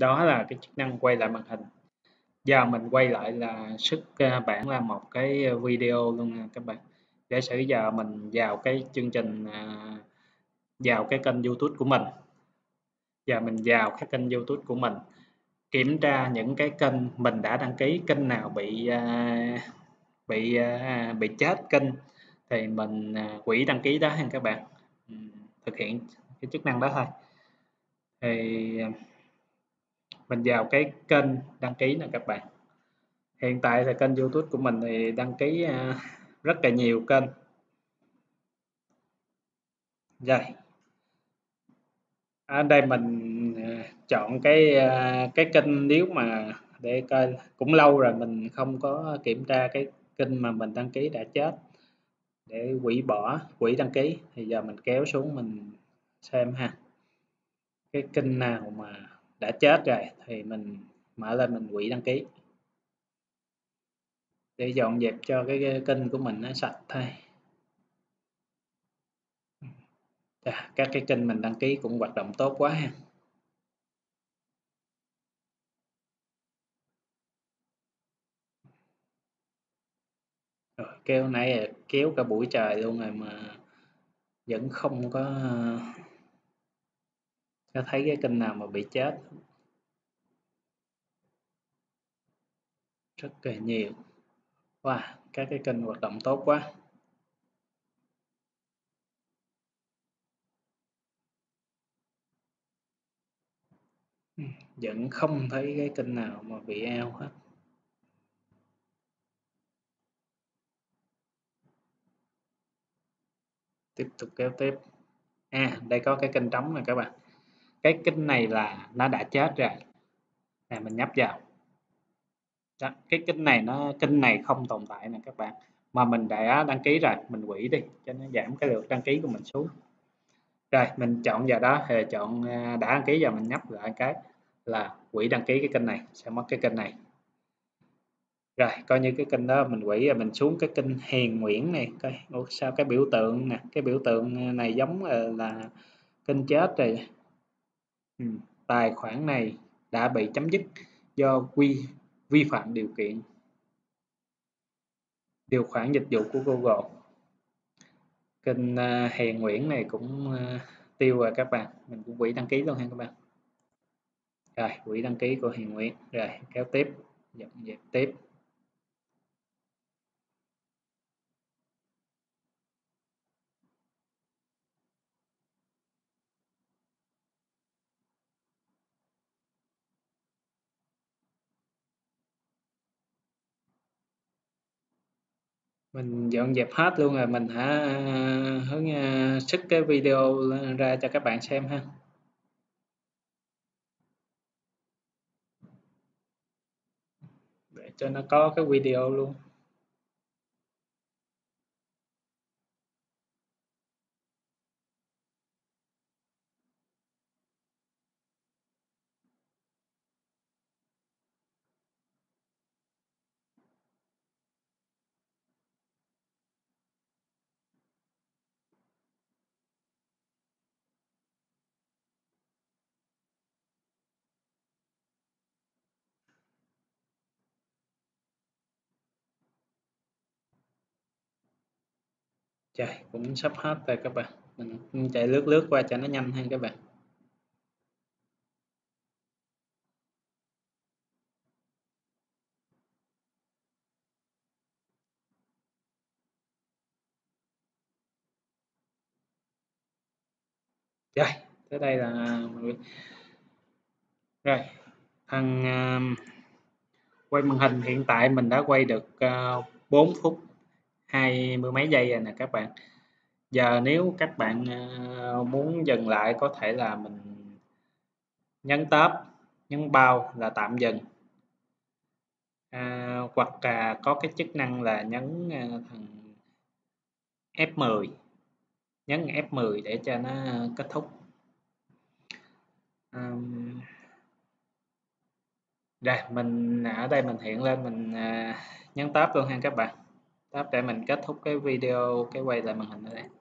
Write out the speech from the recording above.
Đó là cái chức năng quay lại màn hình. Giờ mình quay lại là xuất bản là một cái video luôn nè các bạn. Giả sử giờ mình vào cái chương trình, vào cái kênh YouTube của mình. Giờ mình vào cái kênh YouTube của mình, kiểm tra những cái kênh mình đã đăng ký, kênh nào bị chết kênh thì mình hủy đăng ký đó ha các bạn. Thực hiện cái chức năng đó thôi. Thì mình vào cái kênh đăng ký nè các bạn. Hiện tại là kênh YouTube của mình thì đăng ký rất là nhiều kênh. Rồi. Ở đây mình chọn cái kênh, nếu mà để coi cũng lâu rồi mình không có kiểm tra cái kênh mà mình đăng ký đã chết để hủy bỏ, hủy đăng ký. Thì giờ mình kéo xuống mình xem ha. Cái kênh nào mà đã chết rồi thì mình mở lên mình hủy đăng ký để dọn dẹp cho cái kênh của mình nó sạch thôi. Các cái kênh mình đăng ký cũng hoạt động tốt quá ha. Rồi, kêu nãy kéo cả buổi trời luôn rồi mà vẫn không có thấy cái kênh nào mà bị chết, rất là nhiều. Wow, các cái kênh hoạt động tốt quá. Vẫn không thấy cái kênh nào mà bị ao hết. Tiếp tục kéo tiếp. Đây có cái kênh trống này các bạn. Cái kênh này là nó đã chết rồi. Này mình nhấp vào. Đó, cái kênh này không tồn tại nè các bạn. Mà mình đã đăng ký rồi, mình hủy đi cho nó giảm cái lượt đăng ký của mình xuống. Rồi mình chọn vào đó, thì chọn đã đăng ký vào, mình nhấp lại cái là hủy đăng ký cái kênh này, sẽ mất cái kênh này. Rồi coi như cái kênh đó mình hủy rồi, mình xuống cái kênh Hiền Nguyễn này coi. Ủa, sao cái biểu tượng nè, cái biểu tượng này giống là kênh chết rồi. Tài khoản này đã bị chấm dứt do vi phạm điều khoản dịch vụ của Google. Kênh Hiền Nguyễn này cũng tiêu rồi các bạn, mình cũng hủy đăng ký luôn ha các bạn. Rồi hủy đăng ký của Hiền Nguyễn. Rồi kéo tiếp, dọn dẹp tiếp. Mình dọn dẹp hết luôn rồi, mình hướng xuất cái video ra cho các bạn xem ha. Để cho nó có cái video luôn. Trời, cũng sắp hết rồi các bạn. Mình chạy lướt qua cho nó nhanh hơn các bạn. Rồi, tới đây là rồi. Thằng quay màn hình hiện tại mình đã quay được 4 phút 20 mấy giây rồi nè các bạn. Giờ nếu các bạn muốn dừng lại có thể là mình nhấn tab, nhấn bao là tạm dừng, hoặc là có cái chức năng là nhấn thằng F10, nhấn F10 để cho nó kết thúc. Rồi mình ở đây mình hiện lên mình nhấn tab luôn ha các bạn. Để mình kết thúc cái video, cái quay lại màn hình ở đây.